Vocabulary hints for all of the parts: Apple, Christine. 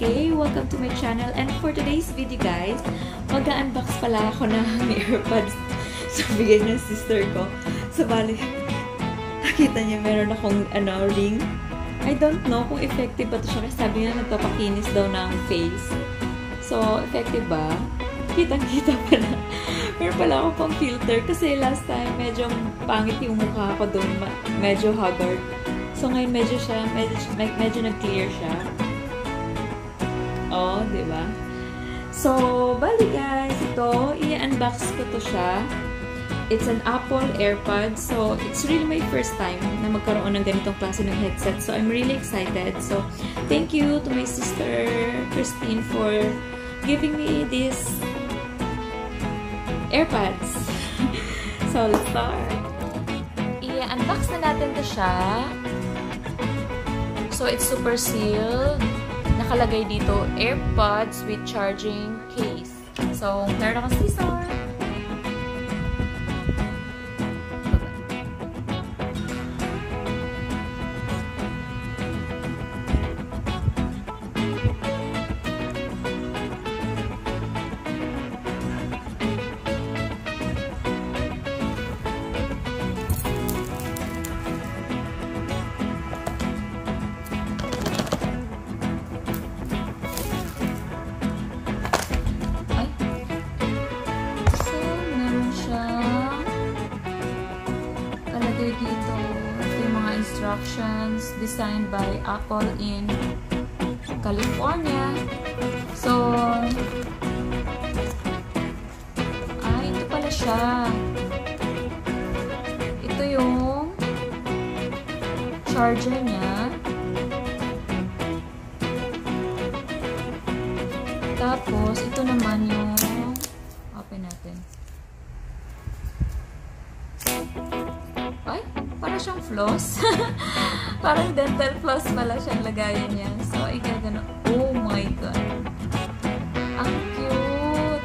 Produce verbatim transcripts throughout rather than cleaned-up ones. K. Welcome to my channel, and for today's video guys, mag-unbox pala ako ng earbuds. So, bigay ng sister ko. So, bali, nakita niya meron akong ano, ring. I don't know kung effective ba ito siya kasi sabi niya nagpapakinis daw ng face. So, effective ba? Kitang-kita pala. Pero pala ako pang filter kasi last time medyo pangit yung mukha ko doon. Medyo haggard. So, ngayon medyo siya, medyo, medyo nag-clear siya. Oh, diba? So, bali guys, ito, i-unbox ko to siya. It's an Apple AirPod. So, it's really my first time na magkaroon ng ganitong klase ng headset. So, I'm really excited. So, thank you to my sister, Christine, for giving me these AirPods. So, let's start. I-unbox na natin to siya. So, it's super sealed. Nakalagay dito, AirPods with charging case. So, meron akong scissor. Dito, ito yung mga instructions designed by Apple in California. So, ay, ito pala siya. Ito yung charger niya. Tapos, ito naman yung open natin. Ay, para siyang floss. Parang dental floss pala siyang lagayan niya. So, ikagano. Oh my God. Ang cute.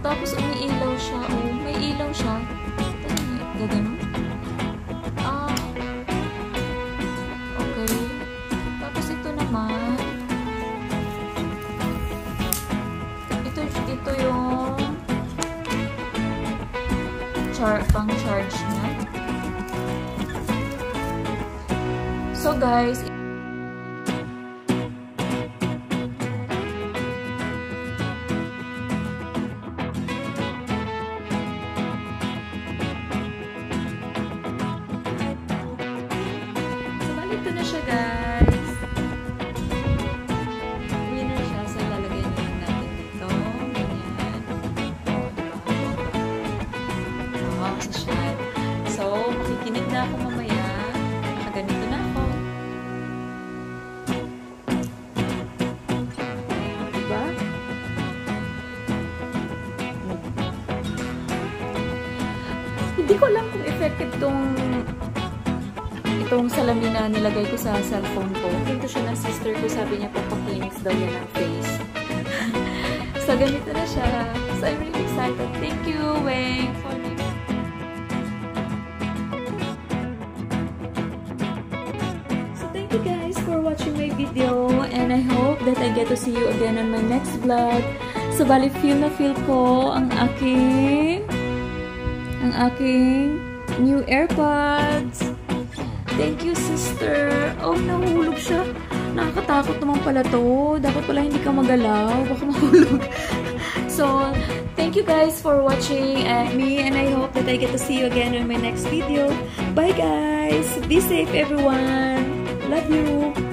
Tapos, umiilaw siya. Oh, may ilaw siya. Gagano. Ah. Okay. Tapos, ito naman. Ito, ito yung pang charge niya. So guys, so balik ko na siya guys. Winner siya. So lalagay na lang natin dito. Ganyan. So, makikinig na ako mamaya. Nakaganito na ako. Diba? Hindi ko alam kung effective itong itong salamin na nilagay ko sa cellphone ko. Pinto siya ng sister ko. Sabi niya, papakinis daw yan ang face. So, ganito na siya. So, I'm really excited. Thank you, Weng, for Thank you guys for watching my video, and I hope that I get to see you again on my next vlog. So bali feel na feel ko ang aking ang aking new AirPods. Thank you sister. Oh, nahulog siya. Nakakatakot naman pala to. Dapat pala hindi ka magalaw. Baka mahulog. So, thank you guys for watching uh, me, and I hope that I get to see you again on my next video. Bye guys. Be safe everyone. Love you.